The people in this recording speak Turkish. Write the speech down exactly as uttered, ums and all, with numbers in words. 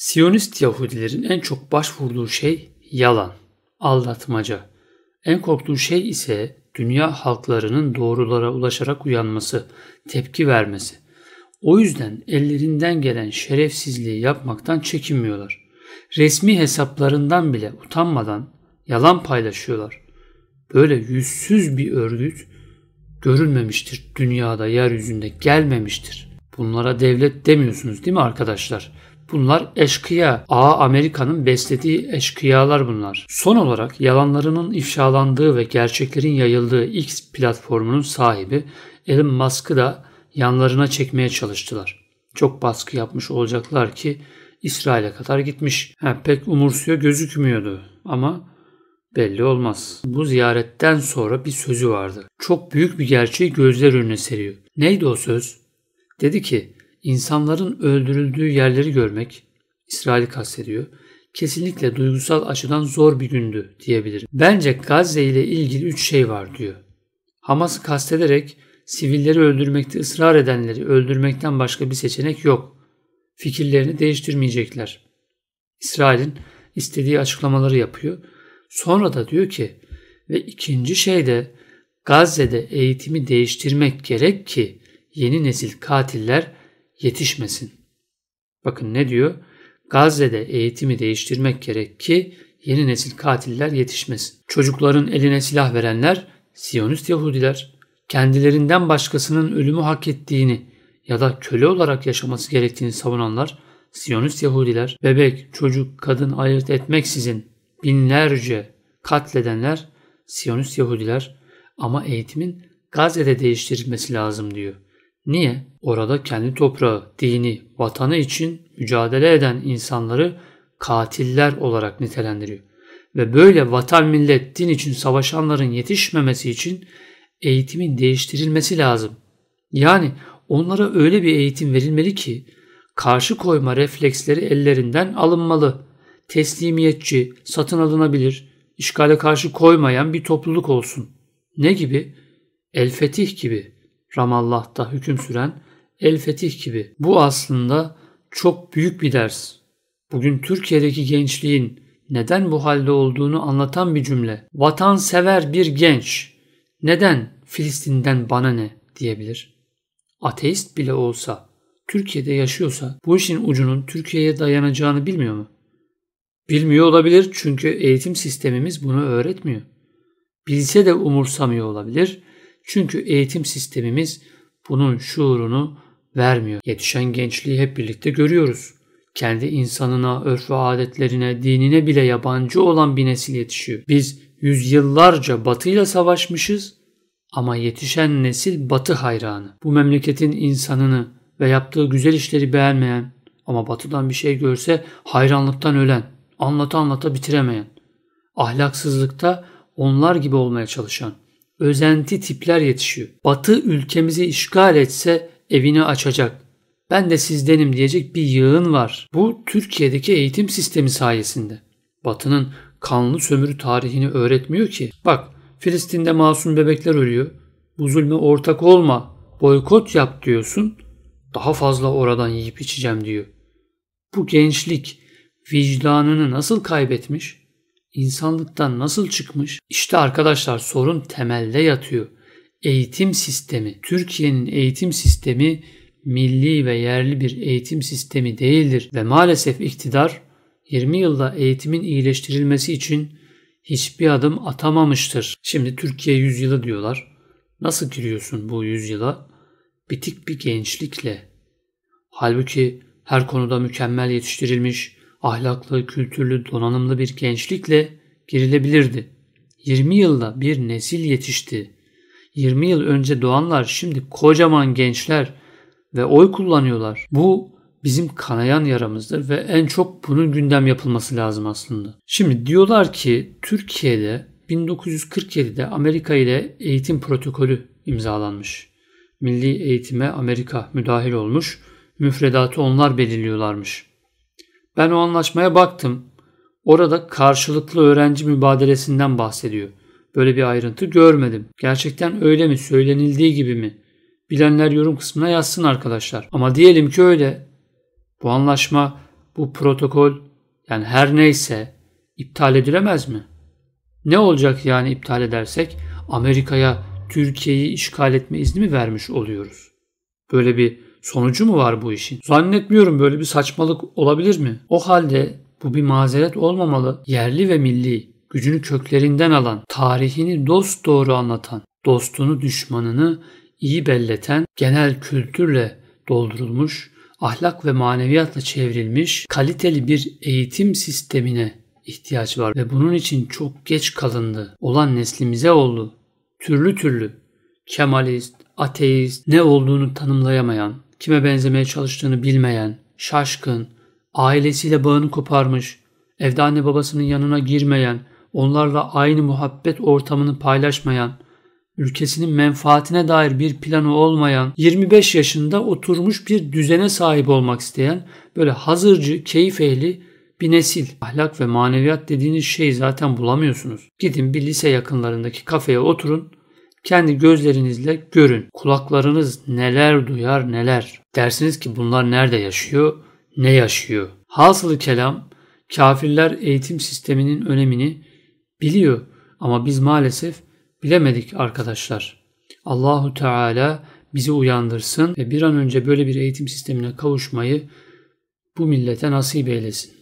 Siyonist Yahudilerin en çok başvurduğu şey yalan, aldatmaca. En korktuğu şey ise dünya halklarının doğrulara ulaşarak uyanması, tepki vermesi. O yüzden ellerinden gelen şerefsizliği yapmaktan çekinmiyorlar. Resmi hesaplarından bile utanmadan yalan paylaşıyorlar. Böyle yüzsüz bir örgüt görülmemiştir, dünyada, yeryüzünde gelmemiştir. Bunlara devlet demiyorsunuz değil mi arkadaşlar? Bunlar eşkıya. Aa, Amerika'nın beslediği eşkıyalar bunlar. Son olarak yalanlarının ifşalandığı ve gerçeklerin yayıldığı X platformunun sahibi Elon Musk'ı da yanlarına çekmeye çalıştılar. Çok baskı yapmış olacaklar ki İsrail'e kadar gitmiş. Ha, pek umursuyor gözükmüyordu ama belli olmaz. Bu ziyaretten sonra bir sözü vardı. Çok büyük bir gerçeği gözler önüne seriyor. Neydi o söz? Dedi ki, İnsanların öldürüldüğü yerleri görmek, İsrail'i kastediyor, kesinlikle duygusal açıdan zor bir gündü diyebilirim. Bence Gazze ile ilgili üç şey var diyor. Hamas'ı kastederek sivilleri öldürmekte ısrar edenleri öldürmekten başka bir seçenek yok. Fikirlerini değiştirmeyecekler. İsrail'in istediği açıklamaları yapıyor. Sonra da diyor ki, ve ikinci şey de Gazze'de eğitimi değiştirmek gerek ki yeni nesil katiller yetişmesin. Bakın ne diyor? Gazze'de eğitimi değiştirmek gerek ki yeni nesil katiller yetişmesin. Çocukların eline silah verenler Siyonist Yahudiler, kendilerinden başkasının ölümü hak ettiğini ya da köle olarak yaşaması gerektiğini savunanlar Siyonist Yahudiler, bebek, çocuk, kadın ayırt etmeksizin binlerce katledenler Siyonist Yahudiler, ama eğitimin Gazze'de değiştirilmesi lazım diyor. Niye? Orada kendi toprağı, dini, vatanı için mücadele eden insanları katiller olarak nitelendiriyor. Ve böyle vatan, millet, din için savaşanların yetişmemesi için eğitimin değiştirilmesi lazım. Yani onlara öyle bir eğitim verilmeli ki karşı koyma refleksleri ellerinden alınmalı. Teslimiyetçi, satın alınabilir, işgale karşı koymayan bir topluluk olsun. Ne gibi? El Fetih gibi. Ramallah'ta hüküm süren El Fetih gibi. Bu aslında çok büyük bir ders. Bugün Türkiye'deki gençliğin neden bu halde olduğunu anlatan bir cümle. Vatansever bir genç neden Filistin'den bana ne diyebilir? Ateist bile olsa, Türkiye'de yaşıyorsa bu işin ucunun Türkiye'ye dayanacağını bilmiyor mu? Bilmiyor olabilir, çünkü eğitim sistemimiz bunu öğretmiyor. Bilse de umursamıyor olabilir. Çünkü eğitim sistemimiz bunun şuurunu vermiyor. Yetişen gençliği hep birlikte görüyoruz. Kendi insanına, örf ve adetlerine, dinine bile yabancı olan bir nesil yetişiyor. Biz yüzyıllarca Batı'yla savaşmışız ama yetişen nesil Batı hayranı. Bu memleketin insanını ve yaptığı güzel işleri beğenmeyen ama Batı'dan bir şey görse hayranlıktan ölen, anlata anlata bitiremeyen, ahlaksızlıkta onlar gibi olmaya çalışan özenti tipler yetişiyor. Batı ülkemizi işgal etse evini açacak, ben de sizdenim diyecek bir yığın var. Bu Türkiye'deki eğitim sistemi sayesinde. Batı'nın kanlı sömürü tarihini öğretmiyor ki. Bak, Filistin'de masum bebekler ölüyor. Bu zulme ortak olma, boykot yap diyorsun. Daha fazla oradan yiyip içeceğim diyor. Bu gençlik vicdanını nasıl kaybetmiş? İnsanlıktan nasıl çıkmış? İşte arkadaşlar, sorun temelde yatıyor. Eğitim sistemi. Türkiye'nin eğitim sistemi milli ve yerli bir eğitim sistemi değildir. Ve maalesef iktidar yirmi yılda eğitimin iyileştirilmesi için hiçbir adım atamamıştır. Şimdi Türkiye yüzyılı diyorlar. Nasıl giriyorsun bu yüzyıla? Bitik bir gençlikle. Halbuki her konuda mükemmel yetiştirilmiş, ahlaklı, kültürlü, donanımlı bir gençlikle girilebilirdi. yirmi yılda bir nesil yetişti. yirmi yıl önce doğanlar şimdi kocaman gençler ve oy kullanıyorlar. Bu bizim kanayan yaramızdır ve en çok bunun gündem yapılması lazım aslında. Şimdi diyorlar ki Türkiye'de bin dokuz yüz kırk yedide Amerika ile eğitim protokolü imzalanmış. Milli eğitime Amerika müdahil olmuş, müfredatı onlar belirliyorlarmış. Ben o anlaşmaya baktım. Orada karşılıklı öğrenci mübadelesinden bahsediyor. Böyle bir ayrıntı görmedim. Gerçekten öyle mi? Söylenildiği gibi mi? Bilenler yorum kısmına yazsın arkadaşlar. Ama diyelim ki öyle. Bu anlaşma bu protokol, yani her neyse, iptal edilemez mi? Ne olacak yani iptal edersek? Amerika'ya Türkiye'yi işgal etme izni mi vermiş oluyoruz? Böyle bir sonucu mu var bu işin? Zannetmiyorum, böyle bir saçmalık olabilir mi? O halde bu bir mazeret olmamalı. Yerli ve milli, gücünü köklerinden alan, tarihini dosdoğru anlatan, dostunu düşmanını iyi belleten, genel kültürle doldurulmuş, ahlak ve maneviyatla çevrilmiş kaliteli bir eğitim sistemine ihtiyaç var ve bunun için çok geç kalındı. Olan neslimize oldu. Türlü türlü Kemalist, ateist, ne olduğunu tanımlayamayan, kime benzemeye çalıştığını bilmeyen, şaşkın, ailesiyle bağını koparmış, evde anne babasının yanına girmeyen, onlarla aynı muhabbet ortamını paylaşmayan, ülkesinin menfaatine dair bir planı olmayan, yirmi beş yaşında oturmuş bir düzene sahip olmak isteyen, böyle hazırcı, keyif ehli bir nesil. Ahlak ve maneviyat dediğiniz şeyi zaten bulamıyorsunuz. Gidin bir lise yakınlarındaki kafeye oturun, kendi gözlerinizle görün. Kulaklarınız neler duyar neler. Dersiniz ki bunlar nerede yaşıyor, ne yaşıyor? Hasılı kelam, kafirler eğitim sisteminin önemini biliyor ama biz maalesef bilemedik arkadaşlar. Allahu Teala bizi uyandırsın ve bir an önce böyle bir eğitim sistemine kavuşmayı bu millete nasip eylesin.